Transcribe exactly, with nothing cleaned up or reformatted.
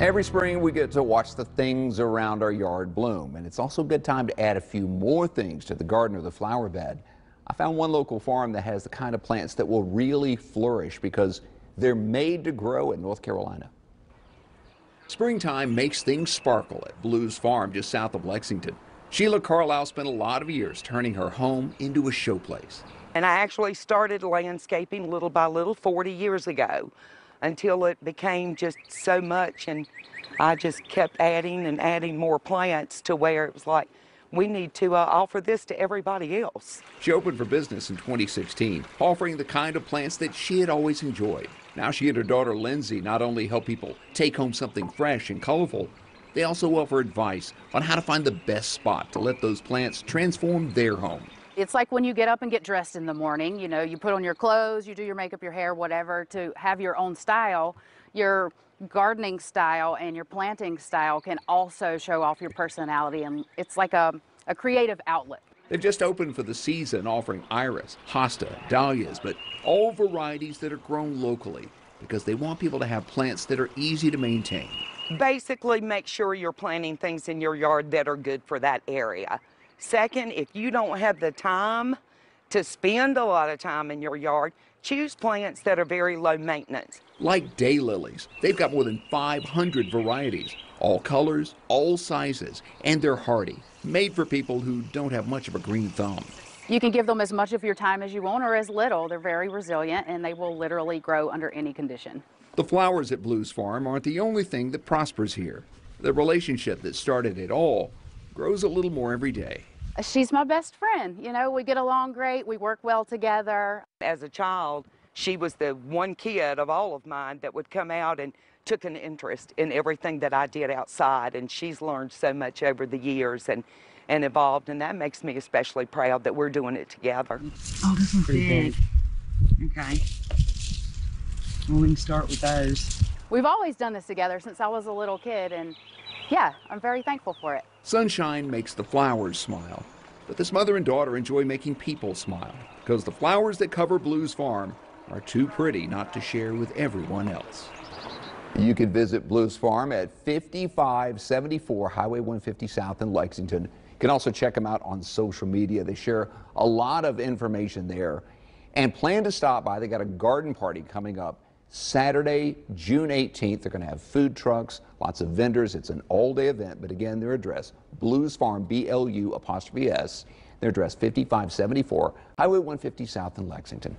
Every spring we get to watch the things around our yard bloom, and it's also a good time to add a few more things to the garden or the flower bed. I found one local farm that has the kind of plants that will really flourish because they're made to grow in North Carolina. Springtime makes things sparkle at Blu's Farm just south of Lexington. Sheila Carlisle spent a lot of years turning her home into a showplace. And I actually started landscaping little by little forty years ago, until it became just so much, and I just kept adding and adding more plants to where it was like, we need to uh, offer this to everybody else. She opened for business in twenty sixteen, offering the kind of plants that she had always enjoyed. Now she and her daughter Lindsay not only help people take home something fresh and colorful, they also offer advice on how to find the best spot to let those plants transform their home. It's like when you get up and get dressed in the morning, you know, you put on your clothes, you do your makeup, your hair, whatever, to have your own style. Your gardening style and your planting style can also show off your personality, and it's like a, a creative outlet. They've just opened for the season, offering iris, hosta, dahlias, but all varieties that are grown locally, because they want people to have plants that are easy to maintain. Basically, make sure you're planting things in your yard that are good for that area. Second, if you don't have the time to spend a lot of time in your yard, choose plants that are very low maintenance. Like daylilies, they've got more than five hundred varieties, all colors, all sizes, and they're hardy, made for people who don't have much of a green thumb. You can give them as much of your time as you want or as little. They're very resilient, and they will literally grow under any condition. The flowers at Blue's Farm aren't the only thing that prospers here. The relationship that started it all grows a little more every day. She's my best friend. You know, we get along great. We work well together. As a child, she was the one kid of all of mine that would come out and took an interest in everything that I did outside. And she's learned so much over the years and, and evolved. And that makes me especially proud that we're doing it together. Oh, this one's big. big. Okay. Well, we can start with those. We've always done this together since I was a little kid, and yeah, I'm very thankful for it. Sunshine makes the flowers smile, but this mother and daughter enjoy making people smile, because the flowers that cover Blue's Farm are too pretty not to share with everyone else. You can visit Blue's Farm at fifty-five seventy-four Highway one fifty South in Lexington. You can also check them out on social media. They share a lot of information there, and plan to stop by. They got a garden party coming up Saturday, June eighteenth. They're going to have food trucks, lots of vendors. It's an all-day event, but again, their address, Blues Farm, B L U apostrophe S. Their address, fifty-five seventy-four Highway one fifty South in Lexington.